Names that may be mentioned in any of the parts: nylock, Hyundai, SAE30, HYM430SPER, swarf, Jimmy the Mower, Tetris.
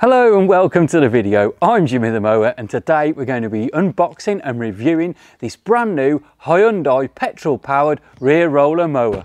Hello and welcome to the video. I'm Jimmy the Mower and today we're going to be unboxing and reviewing this brand new Hyundai petrol powered rear roller mower.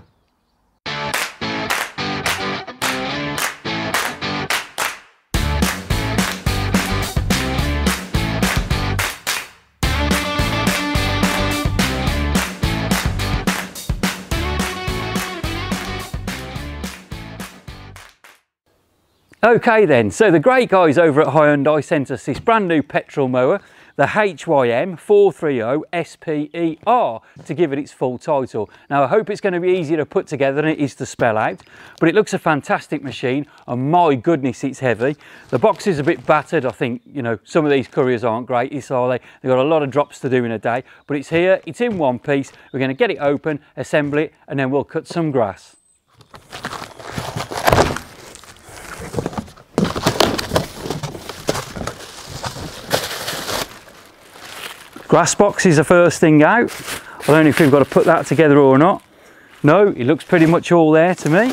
Okay then, so the great guys over at Hyundai sent us this brand new petrol mower, the HYM430SPER, to give it its full title. Now I hope it's going to be easier to put together than it is to spell out, but it looks a fantastic machine and my goodness it's heavy. The box is a bit battered, I think, you know, some of these couriers aren't great, they've got a lot of drops to do in a day, but it's here, it's in one piece, we're going to get it open, assemble it and then we'll cut some grass. Grass box is the first thing out. I don't know if we've got to put that together or not. No, it looks pretty much all there to me.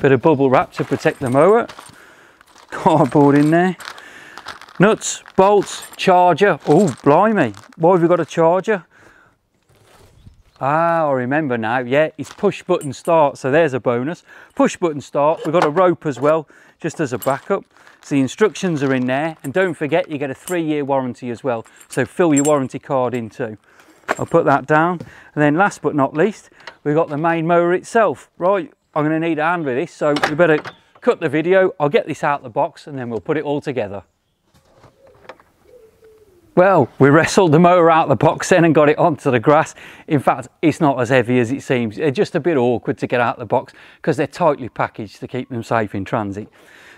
Bit of bubble wrap to protect the mower. Cardboard in there. Nuts, bolts, charger. Oh, blimey. Why have we got a charger? Ah, I remember now. Yeah, it's push button start, so there's a bonus. Push button start. We've got a rope as well, just as a backup. So the instructions are in there, and don't forget you get a 3-year warranty as well, so fill your warranty card in too. I'll put that down, and then last but not least we've got the main mower itself. Right, I'm going to need a hand with this, so you better cut the video. I'll get this out of the box and then we'll put it all together. Well, we wrestled the mower out of the box then and got it onto the grass. In fact, it's not as heavy as it seems. They're just a bit awkward to get out of the box because they're tightly packaged to keep them safe in transit.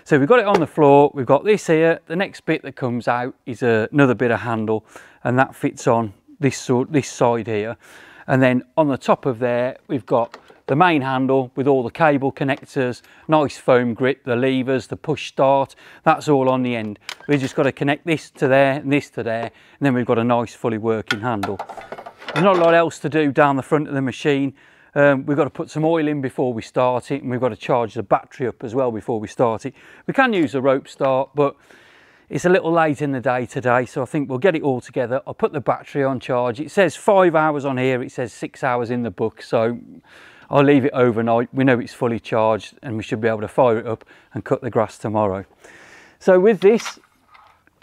So we've got it on the floor, we've got this here. The next bit that comes out is another bit of handle and that fits on this side here. And then on the top of there, we've got the main handle with all the cable connectors, nice foam grip, the levers, the push start, that's all on the end. We've just got to connect this to there and this to there, and then we've got a nice fully working handle. There's not a lot else to do down the front of the machine. We've got to put some oil in before we start it, and we've got to charge the battery up as well before we start it. We can use a rope start, but it's a little late in the day today, so I think we'll get it all together. I'll put the battery on charge. It says 5 hours on here, it says 6 hours in the book, so I'll leave it overnight. We know it's fully charged and we should be able to fire it up and cut the grass tomorrow. So with this,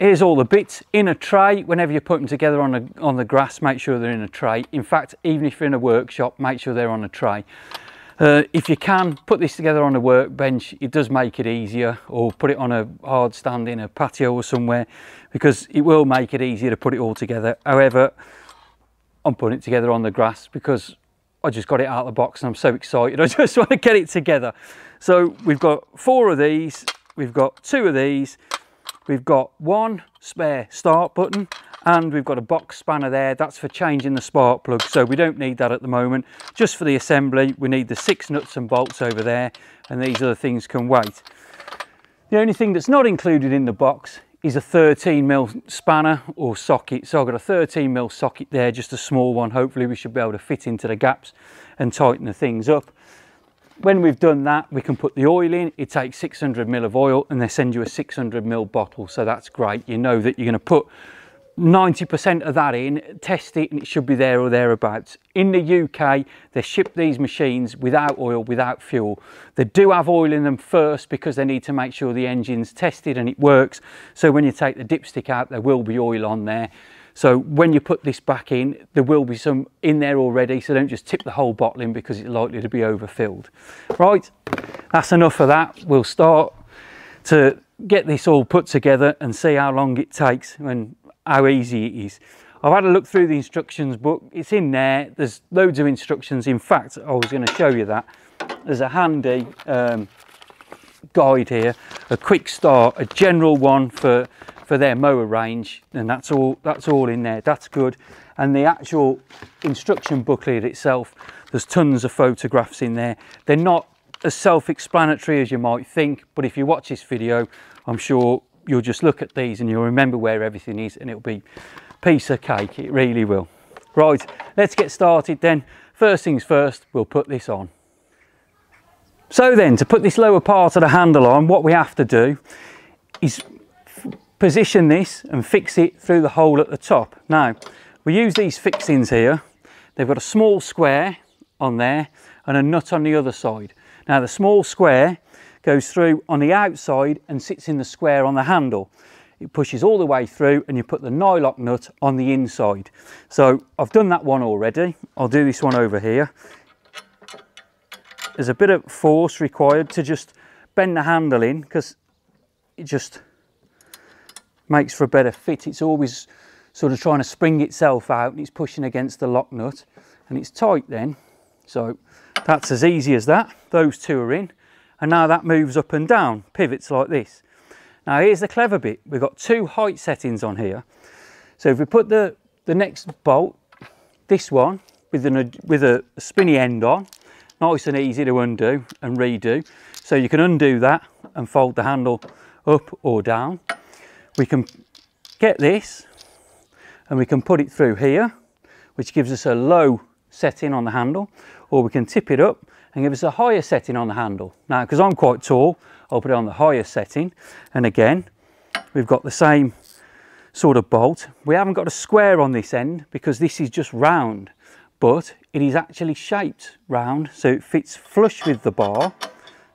here's all the bits in a tray. Whenever you put them together on the grass, make sure they're in a tray. In fact, even if you're in a workshop, make sure they're on a tray. If you can, put this together on a workbench, it does make it easier, or put it on a hard stand in a patio or somewhere, because it will make it easier to put it all together. However, I'm putting it together on the grass because I just got it out of the box and I'm so excited, I just want to get it together. So we've got 4 of these, we've got 2 of these, we've got 1 spare start button, and we've got a box spanner there. That's for changing the spark plug, so we don't need that at the moment. Just for the assembly we need the 6 nuts and bolts over there, and these other things can wait. The only thing that's not included in the box is a 13mm spanner or socket. So I've got a 13mm socket there, just a small one. Hopefully we should be able to fit into the gaps and tighten the things up. When we've done that, we can put the oil in. It takes 600ml of oil and they send you a 600ml bottle, so that's great. You know that you're going to put 90% of that in, test it, and it should be there or thereabouts. In the UK, they ship these machines without oil, without fuel. They do have oil in them first because they need to make sure the engine's tested and it works. So when you take the dipstick out, there will be oil on there. So when you put this back in, there will be some in there already, so don't just tip the whole bottle in because it's likely to be overfilled. Right, that's enough of that. We'll start to get this all put together and see how long it takes and how easy it is. I've had a look through the instructions book, it's in there, there's loads of instructions. In fact, I was going to show you that. There's a handy guide here, a quick start, a general one for their mower range, and that's all in there, that's good. And the actual instruction booklet itself, there's tons of photographs in there. They're not as self-explanatory as you might think, but if you watch this video, I'm sure you'll just look at these and you'll remember where everything is, and it'll be piece of cake, it really will. Right, let's get started then. First things first, we'll put this on. So then, to put this lower part of the handle on, what we have to do is position this and fix it through the hole at the top. Now, we use these fixings here. They've got a small square on there and a nut on the other side. Now, the small square goes through on the outside and sits in the square on the handle. It pushes all the way through and you put the nylock nut on the inside. So I've done that one already. I'll do this one over here. There's a bit of force required to just bend the handle in because it just makes for a better fit. It's always sort of trying to spring itself out and it's pushing against the lock nut and it's tight then. So that's as easy as that. Those two are in. And now that moves up and down, pivots like this. Now here's the clever bit. We've got two height settings on here. So if we put the next bolt, this one, with a spinny end on, nice and easy to undo and redo. So you can undo that and fold the handle up or down. We can get this and we can put it through here, which gives us a low setting on the handle, or we can tip it up and give us a higher setting on the handle. Now, because I'm quite tall, I'll put it on the higher setting. And again, we've got the same sort of bolt. We haven't got a square on this end because this is just round, but it is actually shaped round, so it fits flush with the bar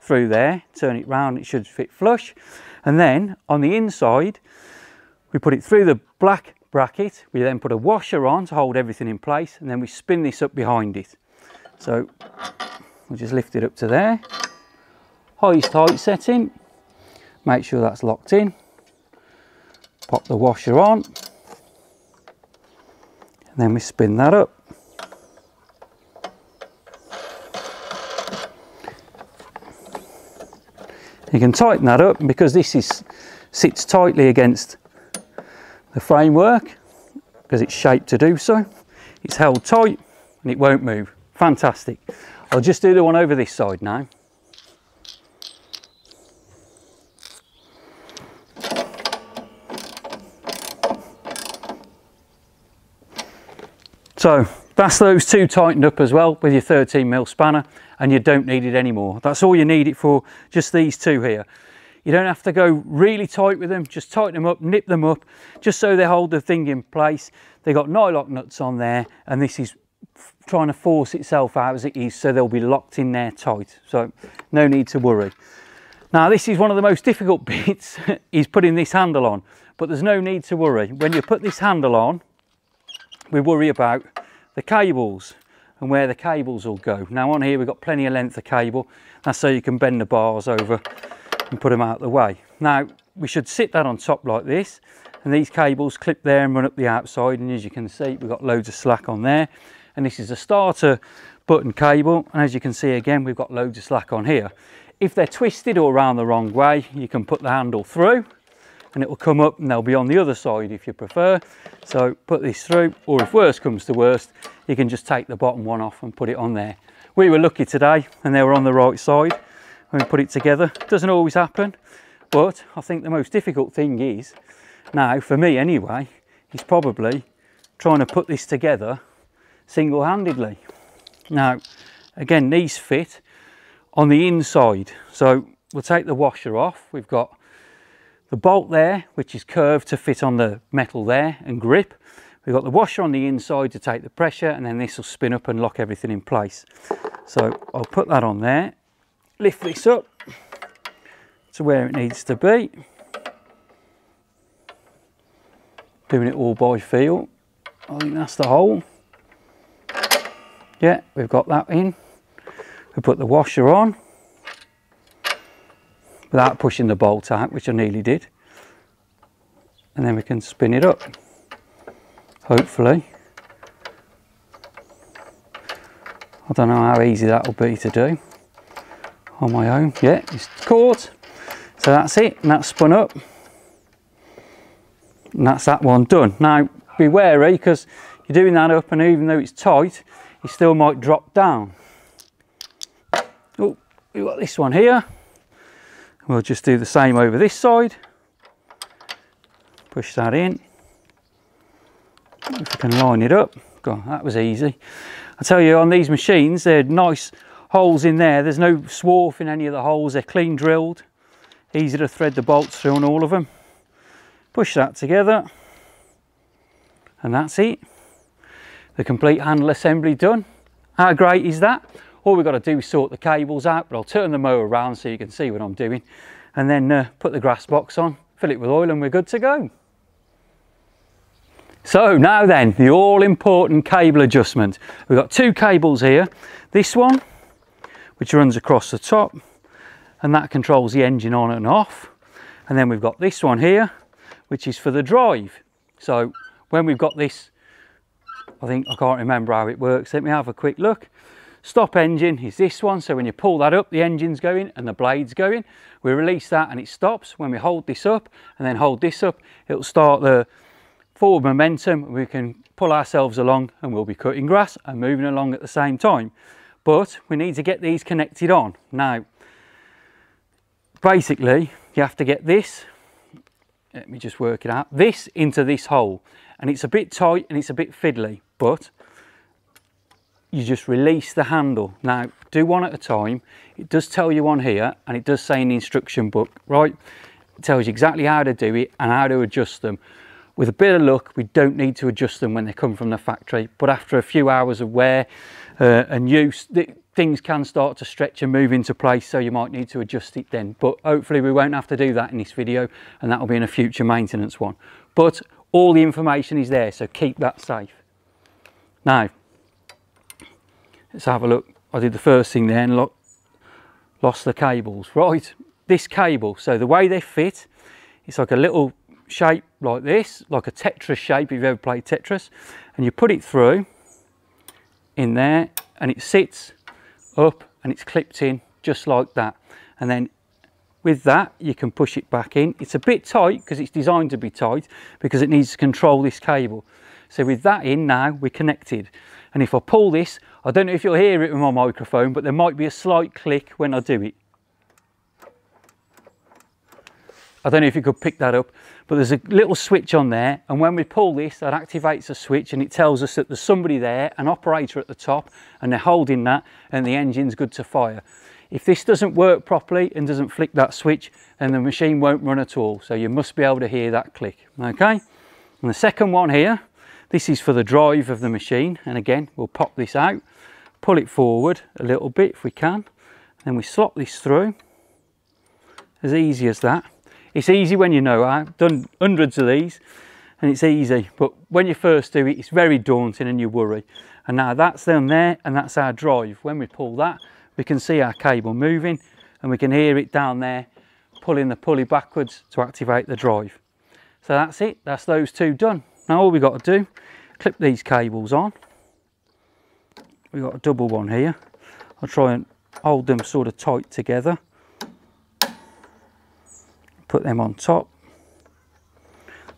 through there. Turn it round, it should fit flush. And then on the inside, we put it through the black bracket. We then put a washer on to hold everything in place, and then we spin this up behind it. So we'll just lift it up to there. Highest height setting. Make sure that's locked in. Pop the washer on, and then we spin that up. You can tighten that up, and because this sits tightly against the framework, because it's shaped to do so, it's held tight and it won't move. Fantastic. I'll just do the one over this side now. So that's those two tightened up as well with your 13mm spanner, and you don't need it anymore. That's all you need it for, just these two here. You don't have to go really tight with them, just tighten them up, nip them up, just so they hold the thing in place. They've got nylock nuts on there, and this is trying to force itself out as it is, so they'll be locked in there tight. So no need to worry. Now this is one of the most difficult bits, is putting this handle on, but there's no need to worry. When you put this handle on, we worry about the cables and where the cables will go. Now on here we've got plenty of length of cable. That's so you can bend the bars over and put them out the way. Now we should sit that on top like this, and these cables clip there and run up the outside, and as you can see we've got loads of slack on there, and this is a starter button cable, and as you can see again we've got loads of slack on here. If they're twisted or round the wrong way, you can put the handle through and it will come up, and they'll be on the other side if you prefer. So put this through, or if worse comes to worst, you can just take the bottom one off and put it on there. We were lucky today and they were on the right side and we put it together. Doesn't always happen, but I think the most difficult thing is, now for me anyway, is probably trying to put this together single-handedly. Now again, these fit on the inside, so we'll take the washer off. We've got the bolt there, which is curved to fit on the metal there and grip. We've got the washer on the inside to take the pressure, and then this will spin up and lock everything in place. So I'll put that on there, lift this up to where it needs to be, doing it all by feel. I think that's the hole. Yeah, we've got that in. We put the washer on without pushing the bolt out, which I nearly did, and then we can spin it up, hopefully. I don't know how easy that will be to do on my own. Yeah, it's caught. So that's it, and that's spun up, and that's that one done. Now be wary, because you're doing that up, and even though it's tight, it still might drop down. Oh, we've got this one here. We'll just do the same over this side. Push that in. If we can line it up. God, that was easy. I tell you, on these machines, they're nice holes in there. There's no swarf in any of the holes. They're clean drilled. Easy to thread the bolts through on all of them. Push that together. And that's it. The complete handle assembly done. How great is that? All we've got to do is sort the cables out, but I'll turn the mower around so you can see what I'm doing, and then put the grass box on, fill it with oil, and we're good to go. So now then, the all-important cable adjustment. We've got two cables here. This one, which runs across the top, and that controls the engine on and off. And then we've got this one here, which is for the drive. So when we've got this, I can't remember how it works. Let me have a quick look. Stop engine is this one, so when you pull that up, the engine's going and the blade's going. We release that and it stops. When we hold this up and then hold this up, it'll start the forward momentum. We can pull ourselves along and we'll be cutting grass and moving along at the same time. But we need to get these connected on. Now, basically, you have to get this, let me just work it out, this into this hole. And it's a bit tight and it's a bit fiddly, but you just release the handle. Now, do one at a time. It does tell you on here, and it does say in the instruction book, right? It tells you exactly how to do it and how to adjust them. With a bit of luck, we don't need to adjust them when they come from the factory, but after a few hours of wear and use, things can start to stretch and move into place, so you might need to adjust it then. But hopefully we won't have to do that in this video, and that'll be in a future maintenance one. But all the information is there, so keep that safe. Now, let's have a look. I did the first thing there and lost the cables. Right, this cable, so the way they fit, it's like a little shape like this, like a Tetris shape if you've ever played Tetris, and you put it through in there and it sits up and it's clipped in just like that. And then with that, you can push it back in. It's a bit tight because it's designed to be tight because it needs to control this cable. So with that in now, we're connected. And if I pull this, I don't know if you'll hear it with my microphone, but there might be a slight click when I do it. I don't know if you could pick that up, but there's a little switch on there. And when we pull this, that activates a switch and it tells us that there's somebody there, an operator at the top, and they're holding that and the engine's good to fire. If this doesn't work properly and doesn't flick that switch, then the machine won't run at all. So you must be able to hear that click, okay? And the second one here, this is for the drive of the machine, and again, we'll pop this out, pull it forward a little bit if we can, then we slot this through, as easy as that. It's easy when you know. I've done hundreds of these, and it's easy, but when you first do it, it's very daunting and you worry. And now that's them there, and that's our drive. When we pull that, we can see our cable moving, and we can hear it down there, pulling the pulley backwards to activate the drive. So that's it, that's those two done. Now all we've got to do, clip these cables on. We've got a double one here. I'll try and hold them sort of tight together. Put them on top.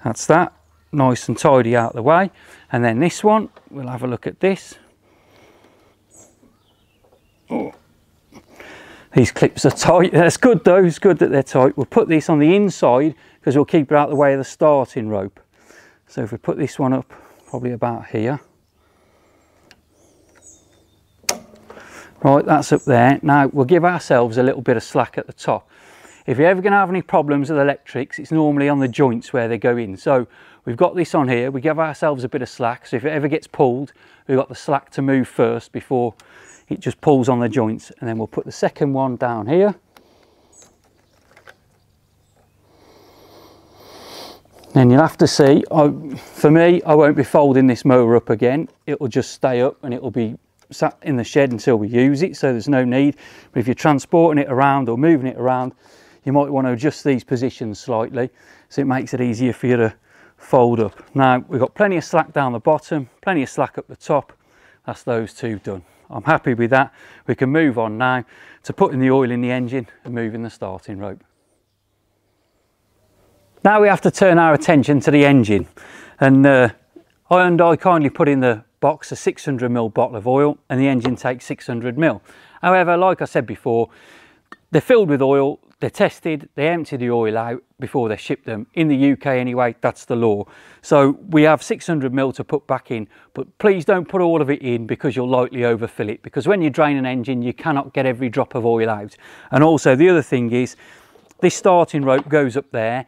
That's that, nice and tidy out of the way. And then this one, we'll have a look at this. Oh. These clips are tight. That's good though, it's good that they're tight. We'll put this on the inside because we'll keep it out of the way of the starting rope. So if we put this one up, probably about here. Right, that's up there. Now, we'll give ourselves a little bit of slack at the top. If you're ever going to have any problems with electrics, it's normally on the joints where they go in. So we've got this on here. We give ourselves a bit of slack. So if it ever gets pulled, we've got the slack to move first before it just pulls on the joints. And then we'll put the second one down here. And you'll have to see, for me, I won't be folding this mower up again. It will just stay up and it will be sat in the shed until we use it, so there's no need. But if you're transporting it around or moving it around, you might want to adjust these positions slightly so it makes it easier for you to fold up. Now, we've got plenty of slack down the bottom, plenty of slack up the top. That's those two done. I'm happy with that. We can move on now to putting the oil in the engine and moving the starting rope. Now we have to turn our attention to the engine, and Hyundai kindly put in the box a 600ml bottle of oil, and the engine takes 600ml. However, like I said before, they're filled with oil, They're tested, they empty the oil out before they ship them. In the UK anyway, that's the law. So we have 600 ml to put back in, but please don't put all of it in because you'll likely overfill it, because when you drain an engine, you cannot get every drop of oil out. And also the other thing is, this starting rope goes up there,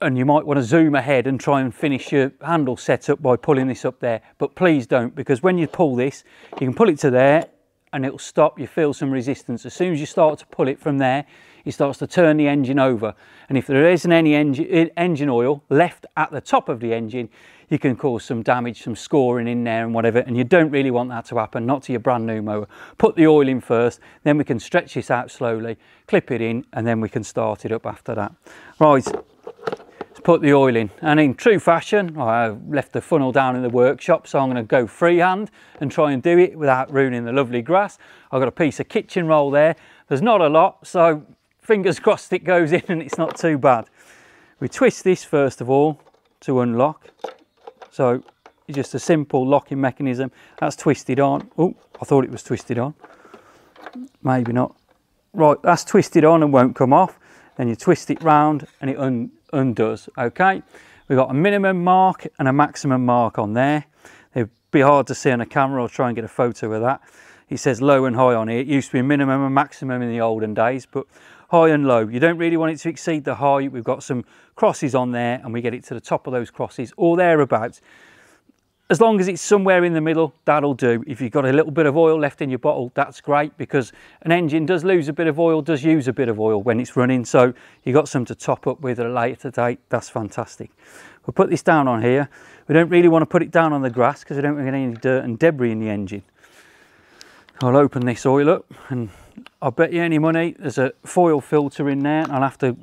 and you might want to zoom ahead and try and finish your handle setup by pulling this up there, but please don't, because when you pull this, you can pull it to there and it'll stop. You feel some resistance. As soon as you start to pull it from there, it starts to turn the engine over, and if there isn't any engine oil left at the top of the engine, you can cause some damage, some scoring in there and whatever, and you don't really want that to happen, not to your brand new mower. Put the oil in first, then we can stretch this out slowly, clip it in, and then we can start it up after that. Right, let's put the oil in, and in true fashion, I left the funnel down in the workshop, so I'm going to go freehand and try and do it without ruining the lovely grass. I've got a piece of kitchen roll there, there's not a lot, so fingers crossed it goes in and it's not too bad. We twist this first of all to unlock. So it's just a simple locking mechanism. That's twisted on. Oh, I thought it was twisted on. Maybe not. Right, that's twisted on and won't come off. Then you twist it round and it undoes. Okay, we've got a minimum mark and a maximum mark on there. It'd be hard to see on a camera. I'll try and get a photo of that. It says low and high on here. It used to be minimum and maximum in the olden days, but high and low. You don't really want it to exceed the high. We've got some crosses on there, and we get it to the top of those crosses or thereabouts. As long as it's somewhere in the middle, that'll do. If you've got a little bit of oil left in your bottle, that's great, because an engine does lose a bit of oil, does use a bit of oil when it's running. So you've got some to top up with at a later date. That's fantastic. We'll put this down on here. We don't really want to put it down on the grass because we don't want any dirt and debris in the engine. I'll open this oil up, and I'll bet you any money there's a foil filter in there. I'll have to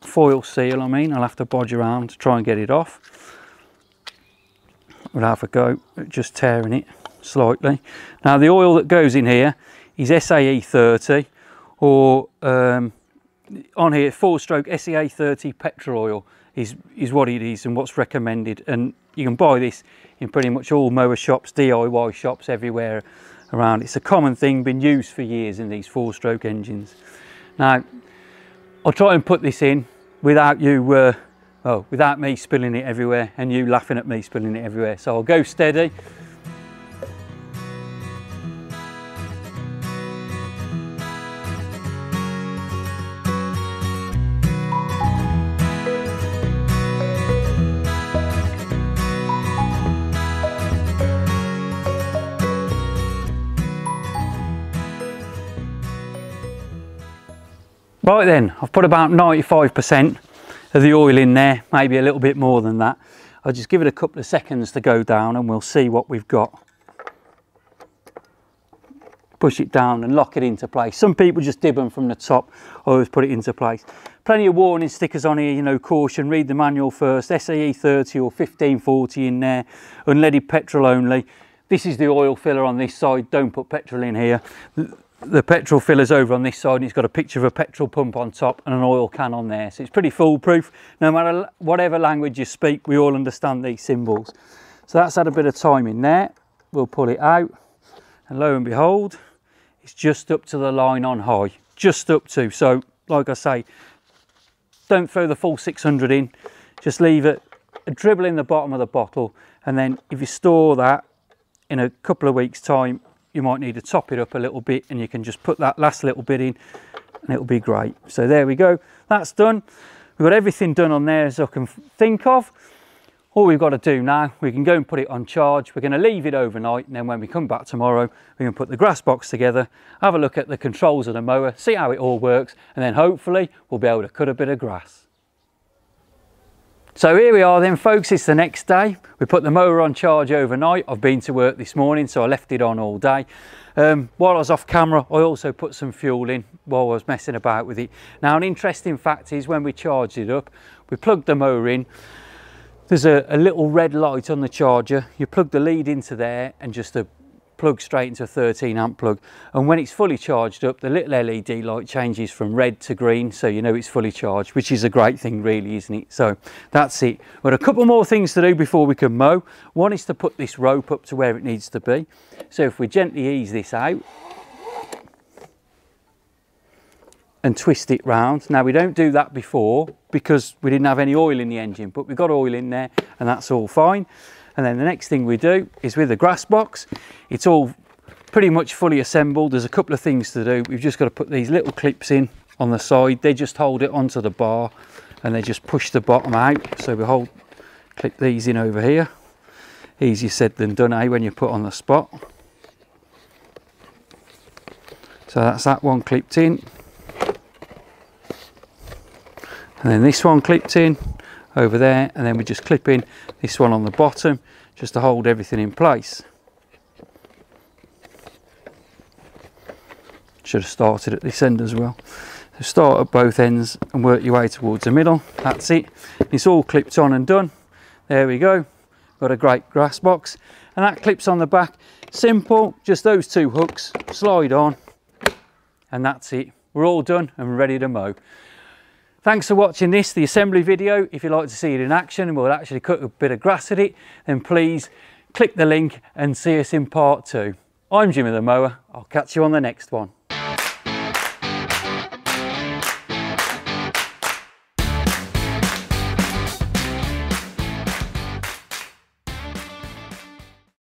foil seal, I mean. I'll have to bodge around to try and get it off. We'll have a go at just tearing it slightly. Now the oil that goes in here is SAE30, or on here 4-stroke SEA30 petrol oil is what it is and what's recommended. And you can buy this in pretty much all mower shops, DIY shops, everywhere around. It's a common thing, been used for years in these 4-stroke engines. Now, I'll try and put this in without you, without me spilling it everywhere and you laughing at me spilling it everywhere. So I'll go steady. Right then, I've put about 95% of the oil in there, maybe a little bit more than that. I'll just give it a couple of seconds to go down and we'll see what we've got. Push it down and lock it into place. Some people just dib them from the top, I always put it into place. Plenty of warning stickers on here, you know, caution, read the manual first, SAE 30 or 1540 in there, unleaded petrol only. This is the oil filler on this side, don't put petrol in here. The petrol filler's over on this side, and it's got a picture of a petrol pump on top and an oil can on there. So it's pretty foolproof. No matter whatever language you speak, we all understand these symbols. So that's had a bit of time in there. We'll pull it out, and lo and behold, it's just up to the line on high, just up to. So like I say, don't throw the full 600 in, just leave it a dribble in the bottom of the bottle. And then if you store that in a couple of weeks time, you might need to top it up a little bit, and you can just put that last little bit in and it'll be great. So there we go, that's done. We've got everything done on there as I can think of. All we've got to do now, we can go and put it on charge. We're going to leave it overnight, and then when we come back tomorrow, we can put the grass box together, have a look at the controls of the mower, see how it all works, and then hopefully we'll be able to cut a bit of grass. So here we are then, folks, it's the next day. We put the mower on charge overnight. I've been to work this morning, so I left it on all day. While I was off camera, I also put some fuel in while I was messing about with it. Now, an interesting fact is when we charged it up, we plugged the mower in. There's a little red light on the charger. You plug the lead into there and just a plug straight into a 13-amp plug, and when it's fully charged up, the little LED light changes from red to green, so you know it's fully charged, which is a great thing really, isn't it? So that's it. But a couple more things to do before we can mow. One is to put this rope up to where it needs to be. So if we gently ease this out, and twist it round. Now, we don't do that before because we didn't have any oil in the engine, but we've got oil in there and that's all fine. And then the next thing we do is with the grass box, it's all pretty much fully assembled. There's a couple of things to do. We've just got to put these little clips in on the side. They just hold it onto the bar and they just push the bottom out. So we clip these in over here. Easier said than done, eh, when you put on the spot. So that's that one clipped in. And then this one clipped in over there, and then we just clip in this one on the bottom just to hold everything in place. Should have started at this end as well. So start at both ends and work your way towards the middle. That's it. It's all clipped on and done. There we go. Got a great grass box, and that clips on the back. Simple, just those two hooks, slide on, and that's it. We're all done and ready to mow. Thanks for watching this, the assembly video. If you'd like to see it in action and we'll actually cut a bit of grass at it, then please click the link and see us in part 2. I'm Jimmy the Mower. I'll catch you on the next one.